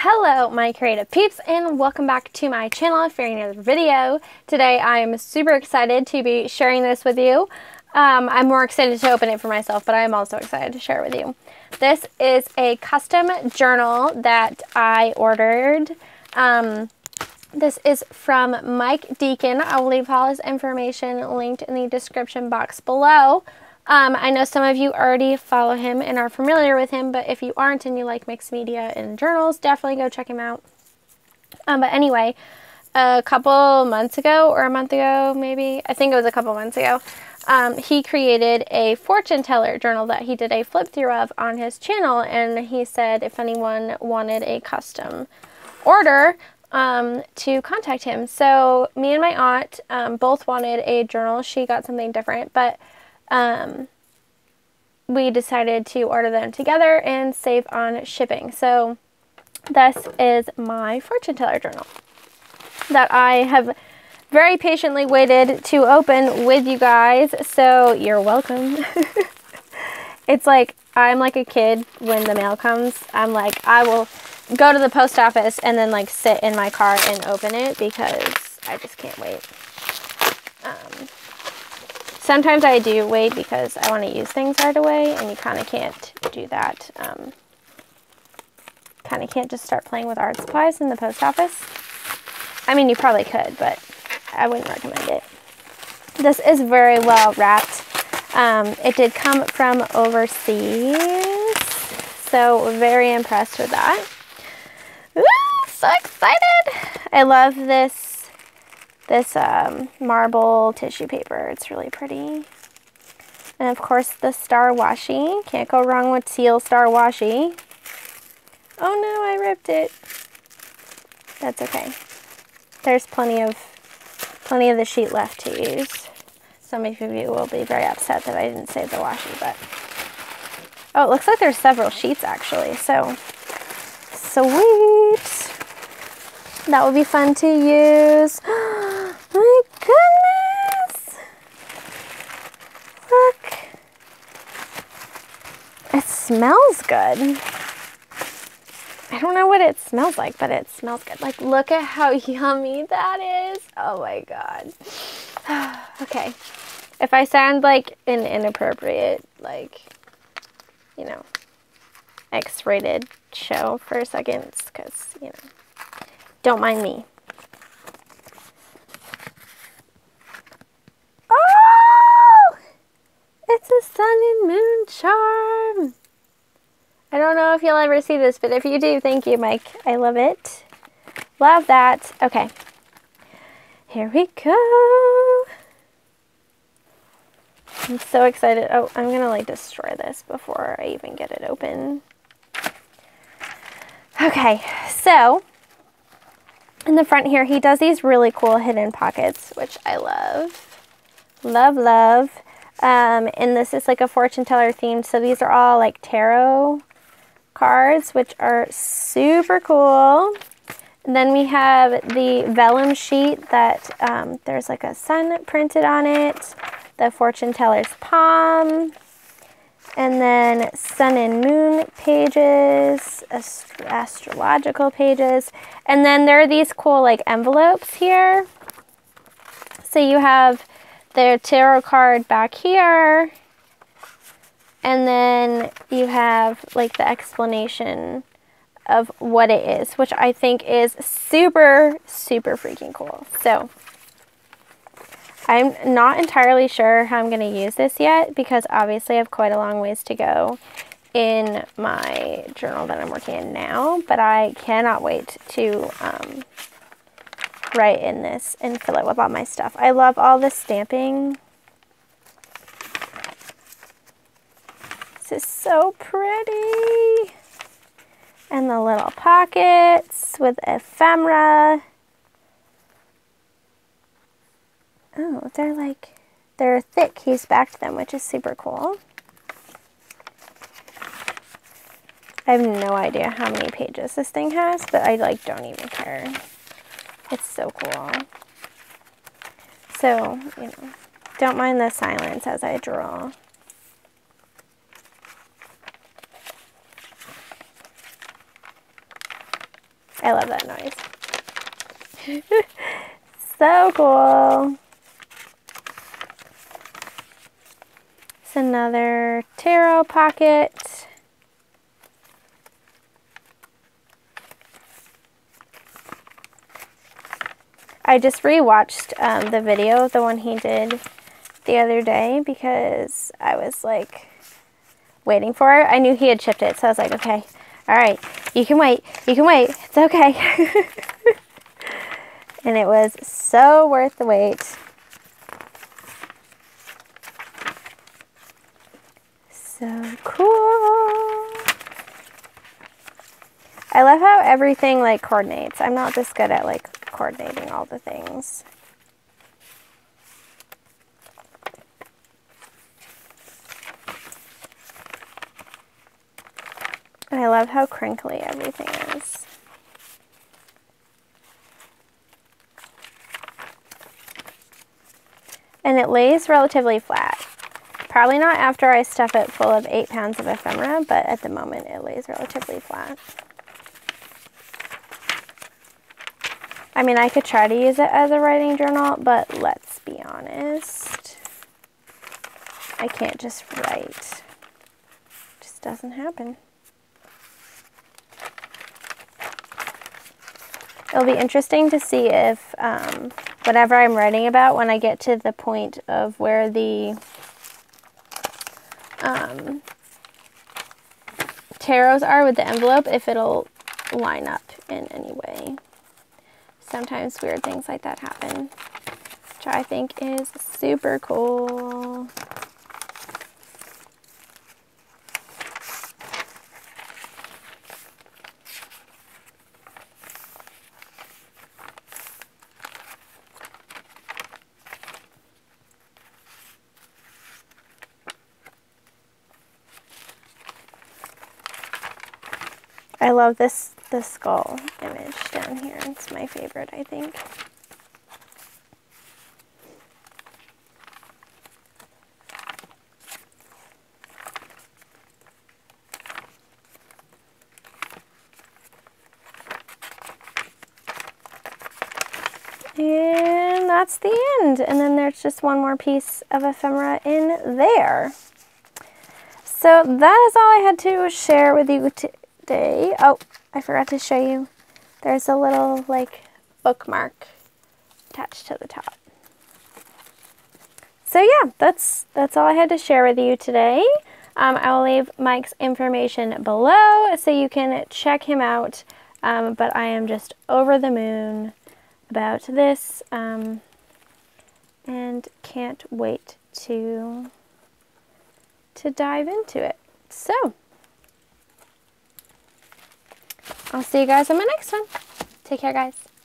Hello my creative peeps, and welcome back to my channel for another video. Today I am super excited to be sharing this with you. I'm more excited to open it for myself, but I'm also excited to share it with you. This is a custom journal that I ordered. This is from Mike Deakin. I will leave all his information linked in the description box below. I know some of you already follow him and are familiar with him, but if you aren't and you like mixed media and journals, definitely go check him out. But anyway, a couple months ago, or a month ago maybe, I think it was a couple months ago, he created a fortune teller journal that he did a flip through of on his channel, and he said if anyone wanted a custom order, to contact him. So me and my aunt both wanted a journal. She got something different, but we decided to order them together and save on shipping. So this is my fortune teller journal that I have very patiently waited to open with you guys, so you're welcome. It's like, I'm like a kid when the mail comes. I'm like, I will go to the post office and then like sit in my car and open it because I just can't wait. Sometimes I do wait because I want to use things right away, and you kind of can't do that. Kind of can't just start playing with art supplies in the post office. I mean, you probably could, but I wouldn't recommend it. This is very well wrapped. It did come from overseas, so very impressed with that. Ooh, so excited! I love this. This marble tissue paper, it's really pretty. And of course the star washi, can't go wrong with teal star washi. Oh no, I ripped it. That's okay. There's plenty of the sheet left to use. Some of you will be very upset that I didn't save the washi, but. Oh, it looks like there's several sheets actually, so sweet. That would be fun to use. My goodness! Look! It smells good. I don't know what it smells like, but it smells good. Like, look at how yummy that is. Oh my god. Okay. If I sound like an inappropriate, like, you know, X-rated show for a second, because, you know, don't mind me. Sun and moon charm. I don't know if you'll ever see this, but if you do, thank you, Mike. I love it. Love that. Okay. Here we go. I'm so excited. Oh, I'm going to like destroy this before I even get it open. Okay. So, in the front here, he does these really cool hidden pockets, which I love. Love, love. And this is like a fortune teller themed, so these are all like tarot cards, which are super cool. And then we have the vellum sheet that there's like a sun printed on it, the fortune teller's palm, and then sun and moon pages, astrological pages, and then there are these cool like envelopes here. So you have their tarot card back here, and then you have like the explanation of what it is, which I think is super, super freaking cool. So I'm not entirely sure how I'm going to use this yet, because obviously I have quite a long ways to go in my journal that I'm working in now, but I cannot wait to write in this and fill it with all my stuff. I love all this stamping. This is so pretty. And the little pockets with ephemera. Oh, they're thick. He's backed them, which is super cool. I have no idea how many pages this thing has, but I like don't even care. It's so cool. So, you know, don't mind the silence as I draw. I love that noise. So cool. It's another tarot pocket. I just rewatched the video, the one he did the other day, because I was like waiting for it. I knew he had shipped it, so I was like, okay, all right, you can wait, it's okay. And it was so worth the wait. So cool. I love how everything like coordinates. I'm not this good at like coordinating all the things. And I love how crinkly everything is. And it lays relatively flat. Probably not after I stuff it full of 8 pounds of ephemera, but at the moment it lays relatively flat. I mean, I could try to use it as a writing journal, but let's be honest, I can't just write. It just doesn't happen. It'll be interesting to see if whatever I'm writing about, when I get to the point of where the tarots are with the envelope, if it'll line up in any way. Sometimes weird things like that happen, which I think is super cool. I love the skull image down here. It's my favorite, I think. And that's the end. And then there's just one more piece of ephemera in there. So that is all I had to share with you today. Oh, I forgot to show you. There's a little like bookmark attached to the top. So yeah, that's all I had to share with you today. I will leave Mike's information below so you can check him out. But I am just over the moon about this and can't wait to dive into it. So I'll see you guys on my next one. Take care, guys.